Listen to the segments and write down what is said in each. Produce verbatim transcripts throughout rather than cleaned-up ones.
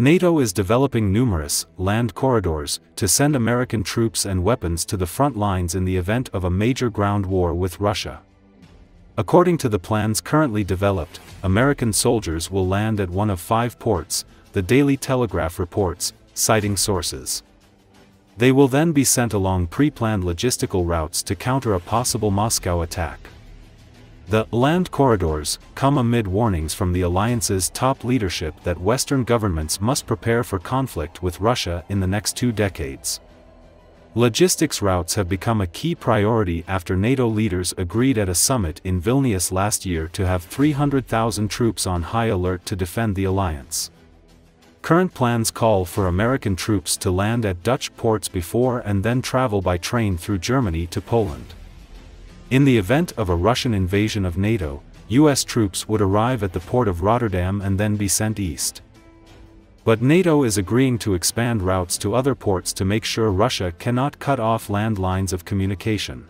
NATO is developing numerous land corridors to send American troops and weapons to the front lines in the event of a major ground war with Russia. According to the plans currently developed, American soldiers will land at one of five ports, the Daily Telegraph reports, citing sources. They will then be sent along pre-planned logistical routes to counter a possible Moscow attack. The land corridors come amid warnings from the alliance's top leadership that Western governments must prepare for conflict with Russia in the next two decades. Logistics routes have become a key priority after NATO leaders agreed at a summit in Vilnius last year to have three hundred thousand troops on high alert to defend the alliance. Current plans call for American troops to land at Dutch ports before and then travel by train through Germany to Poland. In the event of a Russian invasion of NATO, U S troops would arrive at the port of Rotterdam and then be sent east. But NATO is agreeing to expand routes to other ports to make sure Russia cannot cut off land lines of communication.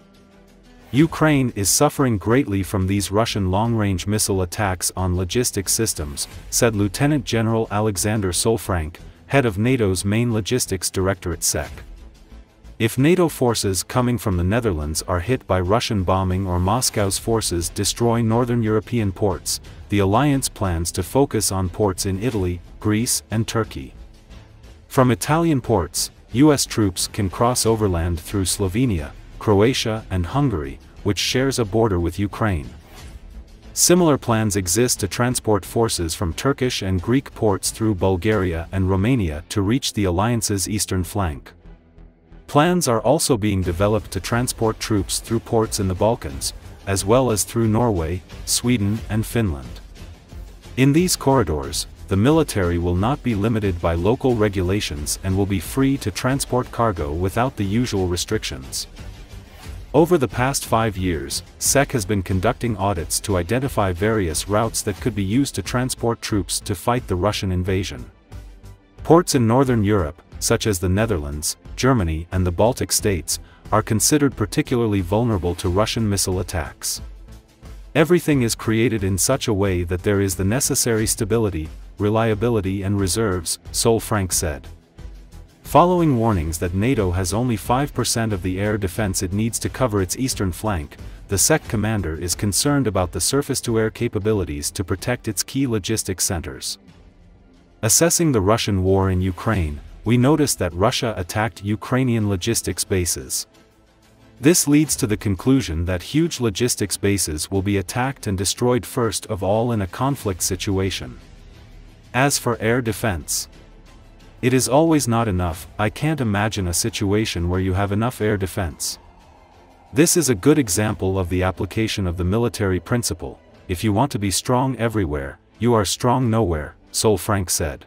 Ukraine is suffering greatly from these Russian long-range missile attacks on logistics systems, said Lieutenant General Alexander Solfrank, head of NATO's main logistics directorate S E C. If NATO forces coming from the Netherlands are hit by Russian bombing or Moscow's forces destroy northern European ports, the alliance plans to focus on ports in Italy, Greece, and Turkey. From Italian ports, U S troops can cross overland through Slovenia, Croatia, and Hungary, which shares a border with Ukraine. Similar plans exist to transport forces from Turkish and Greek ports through Bulgaria and Romania to reach the alliance's eastern flank. Plans are also being developed to transport troops through ports in the Balkans, as well as through Norway, Sweden, and Finland. In these corridors, the military will not be limited by local regulations and will be free to transport cargo without the usual restrictions. Over the past five years, S E C has been conducting audits to identify various routes that could be used to transport troops to fight the Russian invasion. Ports in northern Europe, such as the Netherlands, Germany, and the Baltic states, are considered particularly vulnerable to Russian missile attacks. Everything is created in such a way that there is the necessary stability, reliability, and reserves, Solfrank said. Following warnings that NATO has only five percent of the air defense it needs to cover its eastern flank, the S E C commander is concerned about the surface-to-air capabilities to protect its key logistics centers. Assessing the Russian war in Ukraine, we noticed that Russia attacked Ukrainian logistics bases. This leads to the conclusion that huge logistics bases will be attacked and destroyed first of all in a conflict situation. As for air defense, it is always not enough. I can't imagine a situation where you have enough air defense. This is a good example of the application of the military principle. If you want to be strong everywhere, you are strong nowhere, Solfrank said.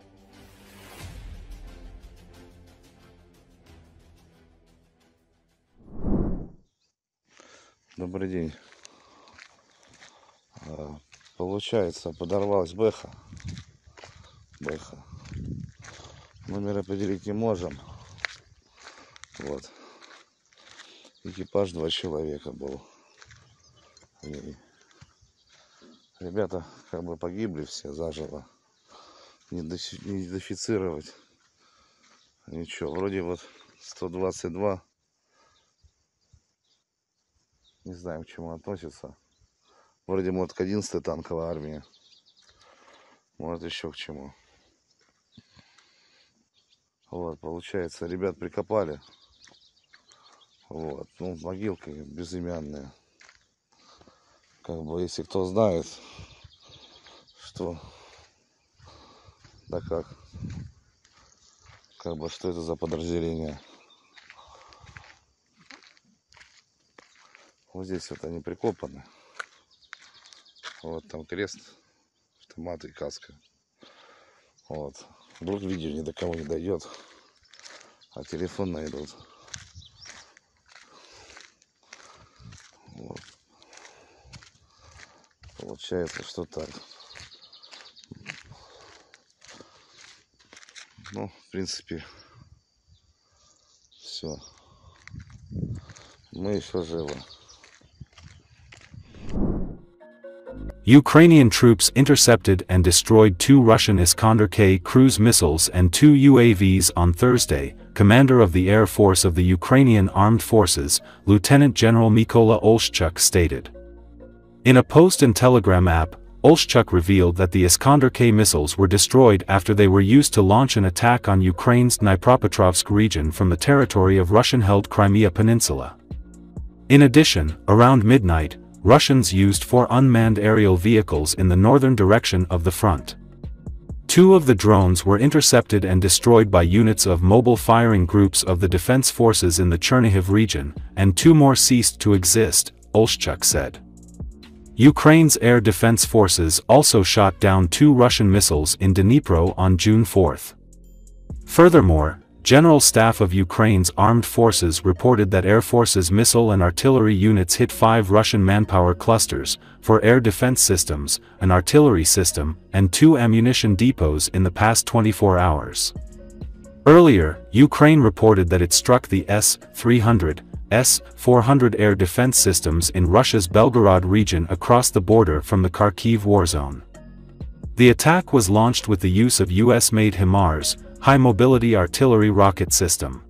Добрый день. Получается, подорвалась бэха. Бэха. Номера поделить не можем. Вот. Экипаж два человека был. И ребята как бы погибли все заживо. Не дефицировать. Ничего. Вроде вот сто двадцать два. Не знаю, к чему относится. Вроде, может, к одиннадцатой танковой армии. Может, еще к чему. Вот, получается, ребят прикопали. Вот, ну, могилки безымянные. Как бы, если кто знает, что... Да как. Как бы, что это за подразделение. Вот здесь вот они прикопаны. Вот там крест, автомат и каска. Вот. Вдруг видео ни до кого не дойдет, а телефон найдут. Вот. Получается, что так. Ну, в принципе, все. Мы еще живы. Thank you. Ukrainian troops intercepted and destroyed two Russian Iskander K cruise missiles and two U A Vs on Thursday, Commander of the Air Force of the Ukrainian Armed Forces, Lieutenant General Mykola Oleshchuk stated. In a post and Telegram app, Oleshchuk revealed that the Iskander K missiles were destroyed after they were used to launch an attack on Ukraine's Dnipropetrovsk region from the territory of Russian-held Crimea Peninsula. In addition, around midnight, Russians used four unmanned aerial vehicles in the northern direction of the front. Two of the drones were intercepted and destroyed by units of mobile firing groups of the defense forces in the Chernihiv region, and two more ceased to exist, Oleshchuk said. Ukraine's air defense forces also shot down two Russian missiles in Dnipro on June fourth. Furthermore, General Staff of Ukraine's Armed Forces reported that Air Force's missile and artillery units hit five Russian manpower clusters, four air defense systems, an artillery system, and two ammunition depots in the past twenty-four hours. Earlier, Ukraine reported that it struck the S three hundred, S four hundred air defense systems in Russia's Belgorod region across the border from the Kharkiv war zone. The attack was launched with the use of U S made HIMARS, high-mobility artillery rocket system.